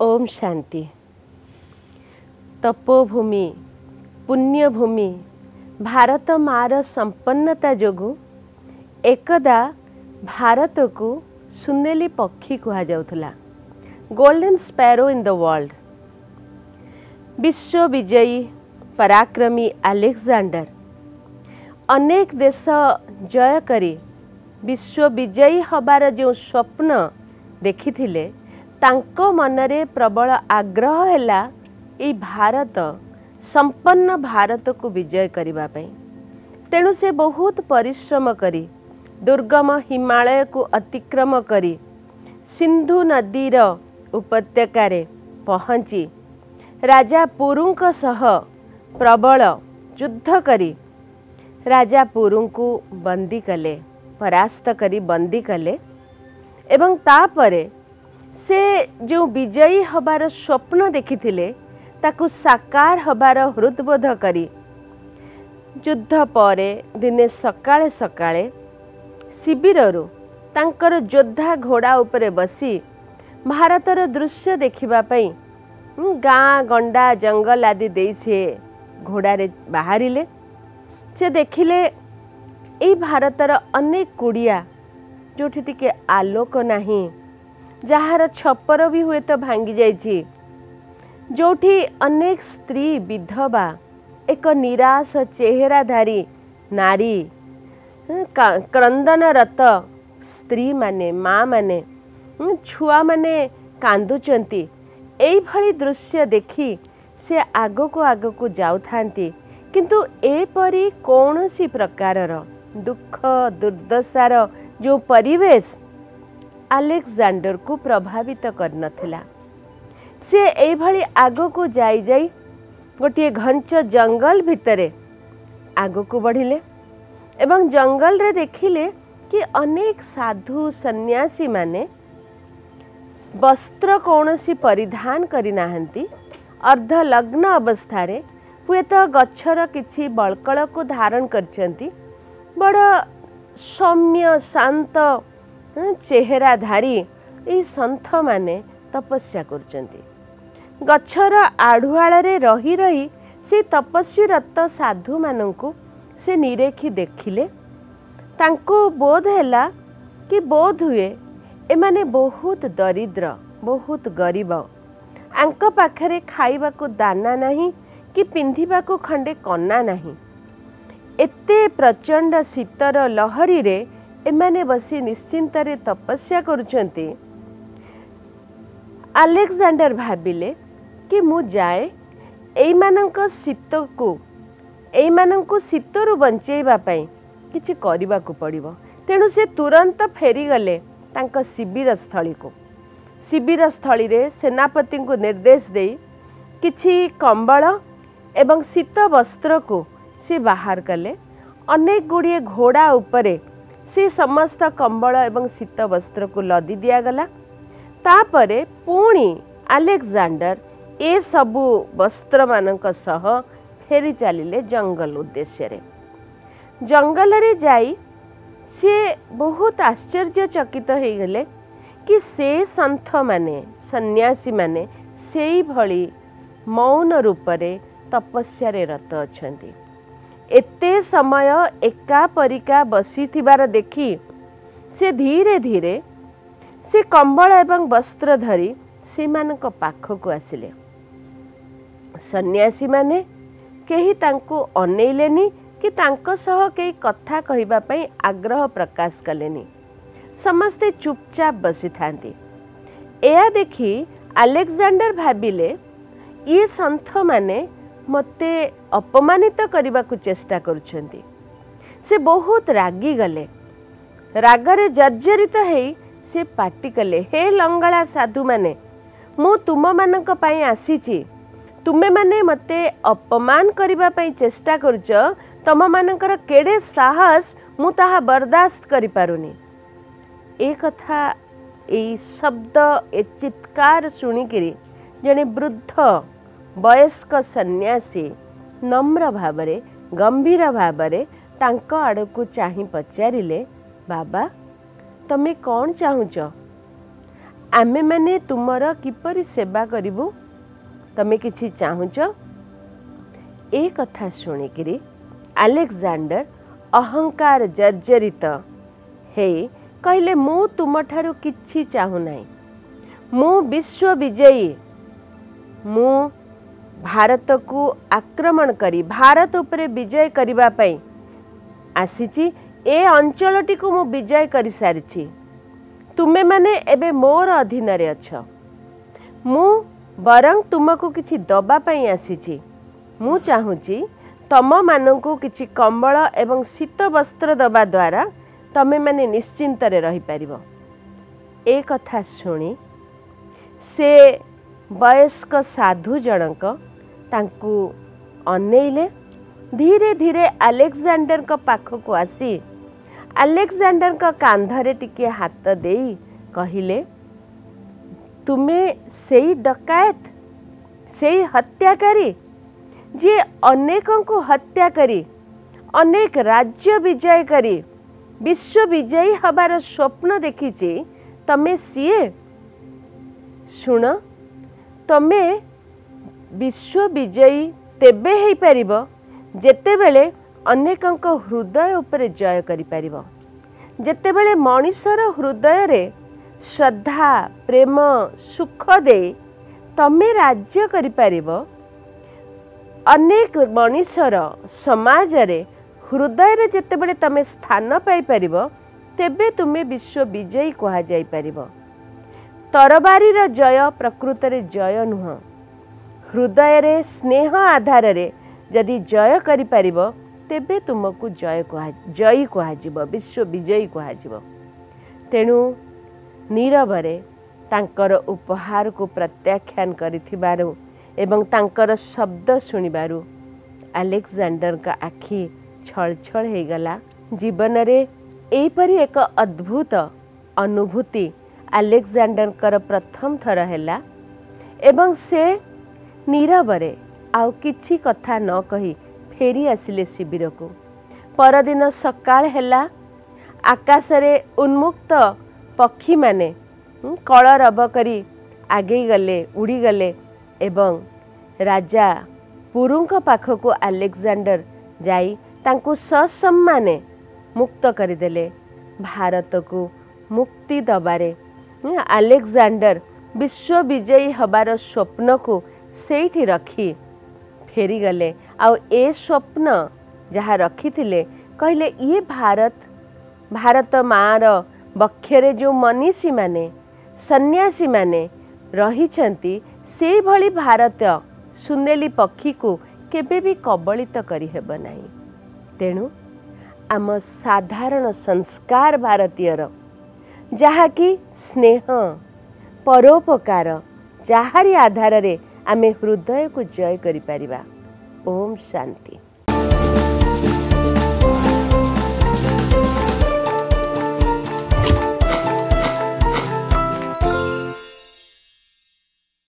ओम शांति। तपोभूमि पुण्यभूमि भारत मार संपन्नता जोगु एकदा भारत को सुनेली पक्षी कहा जाउथला, golden sparrow in the world. विश्व विजयी पराक्रमी अलेक्जेंडर अनेक देश जय करी विश्व विजयी हबार जो स्वप्न देखी थिले, तांको मनरे प्रबल आग्रह हैला ए भारत संपन्न भारत को विजय करिबा पई। तेणु से बहुत परिश्रम करी दुर्गम हिमालय को अतिक्रम करी सिंधु नदीर उपत्यकारे पहुँची राजा पुरुंक सह प्रबल युद्ध करी राजा पुरुंकु बंदी कले, परास्त करी बंदी कले। एवं तापरे से जो विजयी हबार स्वप्न देखी थिले ताकु साकार हबार हृदबोध करी युद्ध परे दिने सकाले सकाले शिविररु तांकर योद्धा घोड़ा उपरे बसी भारतर दृश्य देखिबा पई गाँ गंडा जंगल आदि दे से घोड़ारे बाहरिले। से देखिले ए भारतर अनेक कुड़िया जोठी टिके आलोक नाही, जहार छपर भी हुए तो भांगी जाइछि, जोठी अनेक स्त्री विधवा एक निराश चेहराधारी नारी क्रंदनरत स्त्री माने माँ माने छुआ माने कांदुचंती। एई भली दृश्य देखी से आगो को जाउथांती, किंतु एपरी कौनसी प्रकारर दुख दुर्दशार जो परिवेश अलेक्जेंडर को प्रभावित करनथिला। से एई भली आगो को जाई जाई गोटे घंच जंगल भितरे आगो को बढ़िले एवं जंगल रे देखिले कि अनेक साधु सन्यासी माने वस्त्र कौनसी परिधान करी नाहंती, अर्ध लग्न अवस्था रे हुए तो गच्छर किछि बळकळ को धारण करचंती, बड़ा सौम्य शांत चेहराधारी ए संथ माने तपस्या करचंती। गच्छर आढुआळ रे रही रही से तपस्यारत साधु माननकु से निरेखी देखिले, तांको बोध हैला कि बोध हुए एमाने बहुत दरिद्र बहुत गरीब, आंक पाखरे खाइबा को दाना नहीं कि पिंधिबा को खंडे कन्ना नहीं। एते प्रचंड शीतर लहरी रे एमाने बसी निश्चिंतरे तपस्या करुछंती। अलेक्जेंडर भाबिले कि मु जाए एइमानंक शीत को एइमानंकु शीतरु बंचेइबा पई किछि करिबाकु पड़िबो। तेणु से तुरंत फेरी गले तांका शिविरस्थली रे सेनापति को निर्देश देई किछि कंबल एवं शीत वस्त्र को से बाहर कले। अनेक गुड़िए घोड़ा उपरे से समस्त कंबल एवं शीत वस्त्र को लदी दियागला। तापरे पुणी अलेक्जेंडर ए सबु वस्त्र मानक सह फेरी चलिले जंगल उद्देश्य रे। जंगल रे जाई से बहुत आश्चर्यचकित हो गले कि से संथ माने सन्यासी माने सेई भली मौन रूपरे तपस्या रे रत अछंती। एते समय एका परिका बसी थिबार देखी से धीरे धीरे से कंबल एवं वस्त्र धरी से मानक पाखकु आसिले। सन्यासी माने केही तांको अनेलेनी कि तांको सह केही कथा कहिबा पई आग्रह प्रकाश कलेनी, समस्ते चुपचाप बसी थांती। एया देखी अलेक्जेंडर भाबिले ये संथ माने मते अपमानित करिबाकु चेष्टा करुछंती। से बहुत रागी गले, रागरे जर्जरित हेई से पार्टी कले, हे लंगड़ा साधु माने मु तुम मानक पई आसीची, तुमे माने मते अपमान करिबा पई चेष्टा करुच, तम मानकर केडे साहस मु ताहा बर्दाश्त करि पारुनी। ए कथा ए शब्द ए चित्कार सुनिकरी जने वृद्ध वयस्क सन्यासी नम्र भावरे गंभीर भावरे तांक आड़कु चाहि पचारिले, बाबा तमे कोन चाहुचो? आमे मैंने तुमर किपरि सेवा करू तमे किछि चाहुच। ए कथा शुणिकी आलेक्जेंडर अहंकार जर्जरित हे कहले मु तुम ठारू किछि चाहुना, मु विश्व विजयी, मु भारत को आक्रमण करी भारत उपरे विजय करिबा पई आसीची, ए अंचलटी को मु विजय करि सारिछि, तुमे माने एबे मोर अधीन रे अछ, मु बरंग तुमको किछि दबा पई आसीची, मु चाहुची तम मानकू किछि कंबल एवं शीत वस्त्र दबा द्वारा तमे माने निश्चिंत रे रही परिबो। ए कथा सुनी से वयस्क साधु जनक तांकू अनेइले, धीरे धीरे आलेक्जेंडर का पाखकू आसी आलेक्जेंडर का कांधरे टिके हाथ देई कहिले, तुमे सेई डकायत, सेई हत्याकारी जे अनेकों को हत्या करी अनेक राज्य विजय करी विश्व विजयी हबार स्वप्न देखीचे, तमे सीए शुण तमे विश्व विजयी तेबे हेई परिबो जेतेबेले अनेकंक हृदय उपरे जय करि परिबो, जेतेबेले मनुष्यर हृदय रे श्रद्धा प्रेम सुख दे तमे राज्य करि परिबो, अनेक मनुष्यर समाज रे हृदय रे जेतेबेले तमे स्थान पाई परिबो तेबे तुमे विश्व विजयी कहा जाई परिबो। तरबारी रा जय प्रकृत रे जय नुह, हृदय रे स्नेह आधार रे जदि जय करि परिबो तेबे तुमको जय कहा जयी कहा जीव विश्व विजयी कहा जीव। तेणु नीरव रे तांकर उपहार को प्रत्याख्यान करिथिबारु एवं तांकर शब्द सुनिबारु आलेक्जेंडर का आखि छळछळ हे गला। जीवन रे एपरि एक अद्भुत अनुभूति आलेक्जेंडर कर प्रथम थर हैला एवं से नीरव रे आउ किछि कथा न कही फेरी आसिले शिविर को। परदिन सकाळ हैला, आकाश रे उन्मुक्त पक्षी माने कलरव करी आगे गले उड़ी गले एवं राजा पुरुंक पाख को आलेक्जेंडर जाई तांकु ससम्माने मुक्त करिदेले। भारत को मुक्ति दबारे आलेक्जेंडर विश्व विजयी हबार स्वप्न को सेठी रखी फेरी गले। आउ ए स्वप्न जहाँ रखी थिले कहले ये भारत भारत मार बक्षरे जो मनीषी माने सन्यासी माने रही छंती से भली भारत सुनेली पक्षी को केबे भी कबलित करिहेब नाही। तेणु आम साधारण संस्कार भारतीय रो जहा कि स्नेह परोपकार जाहरी आधार रे आमे हृदय को जय करि परिबा। ओम शांति।